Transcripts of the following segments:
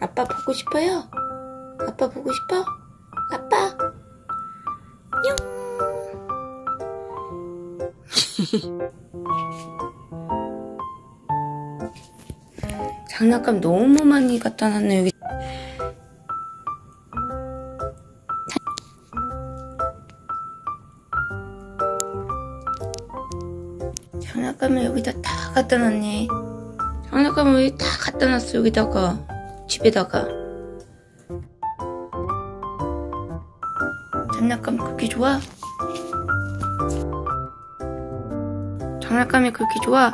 아빠 보고 싶어요? 아빠 보고 싶어? 아빠? 뇽. 장난감 너무 많이 갖다 놨네 여기. 장난감을 여기다 다 갖다 놨네. 장난감을 여기 다 갖다 놨어 여기다가, 집에다가. 장난감 그렇게 좋아? 장난감이 그렇게 좋아?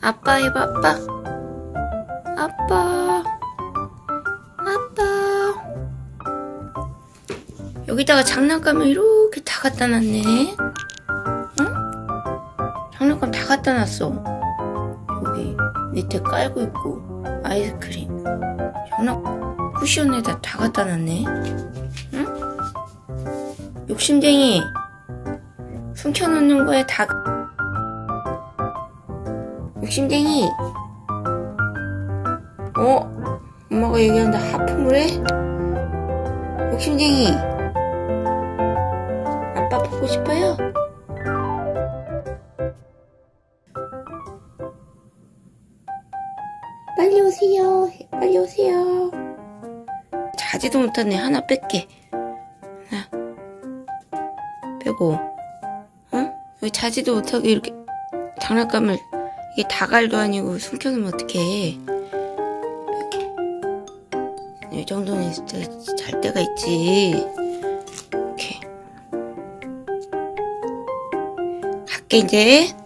아빠 해봐 아빠. 아빠. 아빠. 여기다가 장난감을 이렇게 다 갖다 놨네. 장난감 다 갖다 놨어. 여기 밑에 깔고 있고, 아이스크림, 장난감, 쿠션에다 다 갖다 놨네. 응? 욕심쟁이, 숨겨놓는 거에 다. 욕심쟁이. 어? 엄마가 얘기하는데 하품을 해? 욕심쟁이. 아빠 보고 싶어요? 빨리 오세요. 빨리 오세요. 자지도 못하네. 하나 뺄게. 하나 빼고. 어? 여기 자지도 못하고 이렇게 장난감을, 이게 다갈도 아니고 숨겨놓으면 어떡해. 이 정도는 진짜 잘 때가 있지. 이렇게 갈게. 이제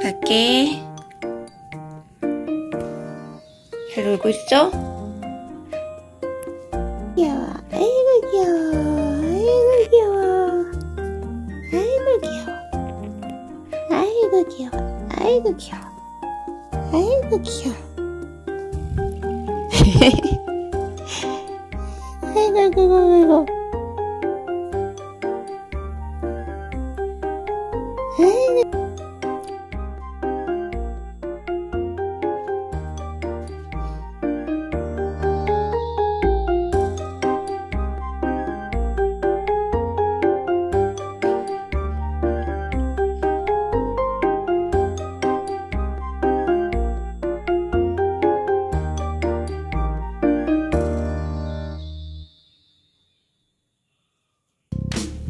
갈게. 잘 놀고 있어? 귀여워, 아이고 귀여워, 아이고 귀여워, 아이고 귀여워, 아이고 귀여워, 아이고 귀여워, 아이고 귀여워, 아이고 아이고 아이고.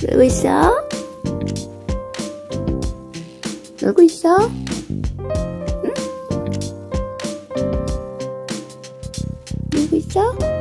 놀고 있어? 놀고 있어? 응? 놀고 있어?